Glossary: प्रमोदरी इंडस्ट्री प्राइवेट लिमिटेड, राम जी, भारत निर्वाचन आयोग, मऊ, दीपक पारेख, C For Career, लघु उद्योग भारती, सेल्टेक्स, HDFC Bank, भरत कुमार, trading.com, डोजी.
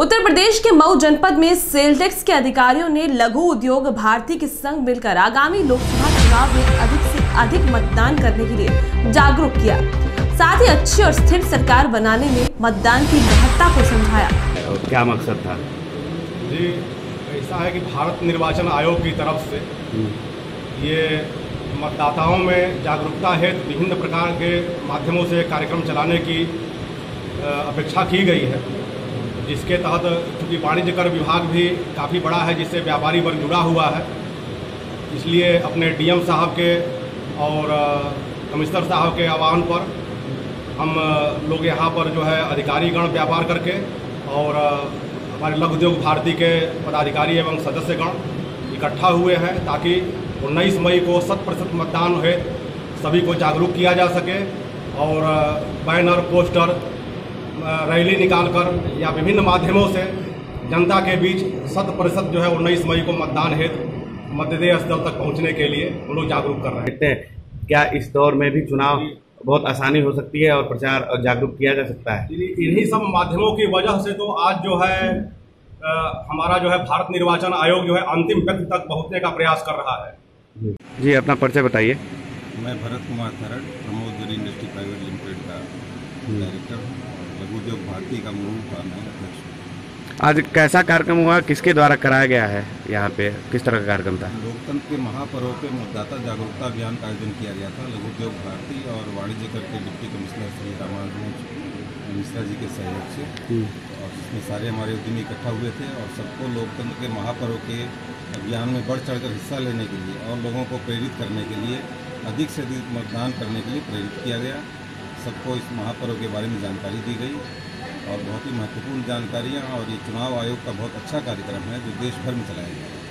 उत्तर प्रदेश के मऊ जनपद में सेल्टेक्स के अधिकारियों ने लघु उद्योग भारती के संग मिलकर आगामी लोकसभा चुनाव में अधिक से अधिक मतदान करने के लिए जागरूक किया, साथ ही अच्छी और स्थिर सरकार बनाने में मतदान की महत्ता को समझाया। क्या मकसद था जी? ऐसा है कि भारत निर्वाचन आयोग की तरफ से ये मतदाताओं में जागरूकता हेतु विभिन्न प्रकार के माध्यमों से कार्यक्रम चलाने की अपेक्षा की गई है, जिसके तहत चूँकि वाणिज्य कर विभाग भी काफ़ी बड़ा है, जिससे व्यापारी वर्ग जुड़ा हुआ है, इसलिए अपने डीएम साहब के और कमिश्नर साहब के आह्वान पर हम लोग यहाँ पर जो है अधिकारीगण व्यापार करके और हमारे लघु उद्योग भारती के पदाधिकारी एवं सदस्यगण इकट्ठा हुए हैं, ताकि 19 मई को 100% मतदान हुए सभी को जागरूक किया जा सके और बैनर, पोस्टर, रैली निकालकर या विभिन्न माध्यमों से जनता के बीच 100% जो है 19 मई को मतदान हेतु मतदेय स्थल तक पहुंचने के लिए हम लोग जागरूक कर रहे हैं। क्या इस दौर में भी चुनाव बहुत आसानी हो सकती है और प्रचार और जागरूक किया जा सकता है? इन्हीं सब माध्यमों की वजह से तो आज जो है हमारा जो है भारत निर्वाचन आयोग जो है अंतिम व्यक्ति तक पहुँचने का प्रयास कर रहा है। जी, अपना परिचय बताइए। मैं भरत कुमार प्रमोदरी इंडस्ट्री प्राइवेट लिमिटेड का डायरेक्टर लघु उद्योग भारती का अध्यक्ष। आज कैसा कार्यक्रम हुआ, किसके द्वारा कराया गया है, यहाँ पे किस तरह का कार्यक्रम था? लोकतंत्र के महापर्व पे मतदाता जागरूकता अभियान का आयोजन किया गया था। लघु उद्योग भारती और वाणिज्य कर के डिप्टी कमिश्नर श्री राम जी के सहयोग से, और जिसमें सारे हमारे उद्यमी इकट्ठा हुए थे और सबको लोकतंत्र के महापर्व के अभियान में बढ़ चढ़ हिस्सा लेने के लिए और लोगों को प्रेरित करने के लिए, अधिक से अधिक मतदान करने के लिए प्रेरित किया गया। सबको इस महापर्व के बारे में जानकारी दी गई और बहुत ही महत्वपूर्ण जानकारियाँ, और ये चुनाव आयोग का बहुत अच्छा कार्यक्रम है जो देश भर में चलाया गया है।